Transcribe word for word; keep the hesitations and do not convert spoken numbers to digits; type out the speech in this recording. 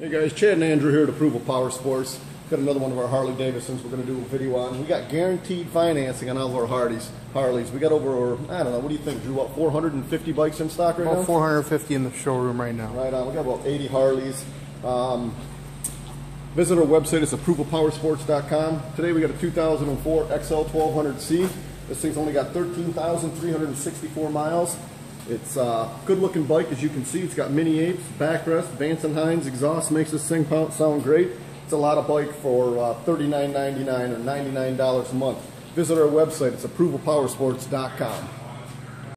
Hey guys, Chad and Andrew here at Approval Power Sports. Got another one of our Harley Davidsons we're going to do a video on. We got guaranteed financing on all of our Harleys. Harleys. We got over, I don't know, what do you think, Drew, what, four hundred fifty bikes in stock right now? About four hundred fifty in the showroom right now. Right on. We got about eighty Harleys. Um, visit our website. It's approval power sports dot com. Today we got a two thousand four X L twelve hundred C. This thing's only got thirteen thousand three hundred sixty-four miles. It's a good-looking bike, as you can see. It's got mini apes, backrest, Vance and Hines exhaust, makes this thing sound great. It's a lot of bike for uh, thirty-nine ninety-nine or ninety-nine dollars a month. Visit our website. It's approval power sports dot com.